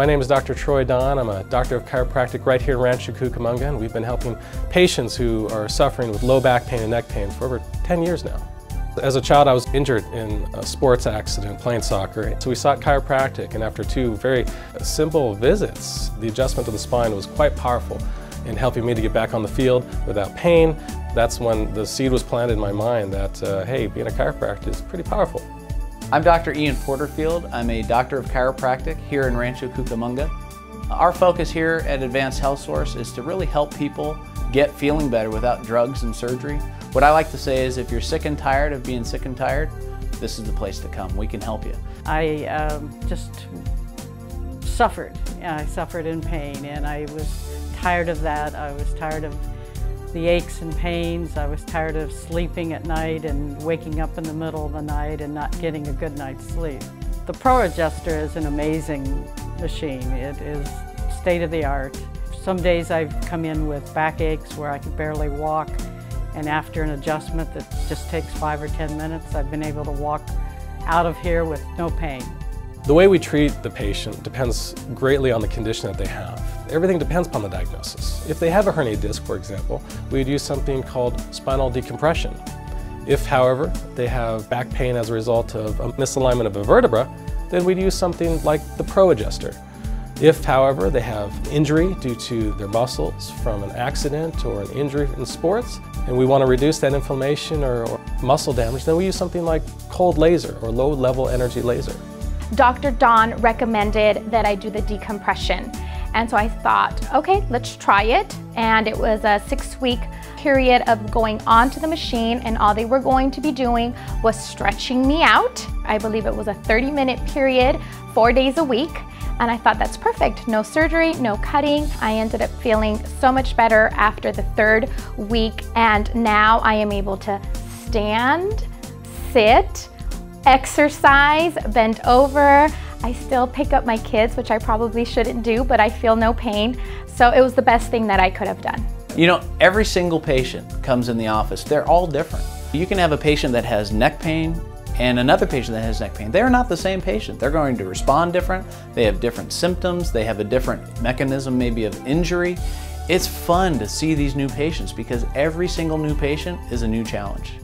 My name is Dr. Troy Don. I'm a doctor of chiropractic right here in Rancho Cucamonga, and we've been helping patients who are suffering with low back pain and neck pain for over 10 years now. As a child, I was injured in a sports accident playing soccer, so we sought chiropractic, and after two very simple visits, the adjustment of the spine was quite powerful in helping me to get back on the field without pain. That's when the seed was planted in my mind that, hey, being a chiropractor is pretty powerful. I'm Dr. Ian Porterfield. I'm a doctor of chiropractic here in Rancho Cucamonga. Our focus here at Advanced Health Source is to really help people get feeling better without drugs and surgery. What I like to say is if you're sick and tired of being sick and tired, this is the place to come. We can help you. I just suffered. I suffered in pain, and I was tired of that. I was tired of the aches and pains. I was tired of sleeping at night and waking up in the middle of the night and not getting a good night's sleep. The ProAdjuster is an amazing machine. It is state-of-the-art. Some days I've come in with backaches where I could barely walk, and after an adjustment that just takes 5 or 10 minutes, I've been able to walk out of here with no pain. The way we treat the patient depends greatly on the condition that they have. Everything depends upon the diagnosis. If they have a herniated disc, for example, we would use something called spinal decompression. If, however, they have back pain as a result of a misalignment of a vertebra, then we'd use something like the ProAdjuster. If, however, they have injury due to their muscles from an accident or an injury in sports, and we want to reduce that inflammation or muscle damage, then we use something like cold laser or low-level energy laser. Dr. Don recommended that I do the decompression, and so I thought, okay, let's try it. And it was a 6-week period of going onto the machine, and all they were going to be doing was stretching me out. I believe it was a 30-minute period, 4 days a week, and I thought that's perfect. No surgery, no cutting. I ended up feeling so much better after the 3rd week, and now I am able to stand, sit, exercise, bend over. I still pick up my kids, which I probably shouldn't do, but I feel no pain. So it was the best thing that I could have done. You know, every single patient comes in the office. They're all different. You can have a patient that has neck pain and another patient that has neck pain. They're not the same patient. They're going to respond different. They have different symptoms. They have a different mechanism maybe of injury. It's fun to see these new patients because every single new patient is a new challenge.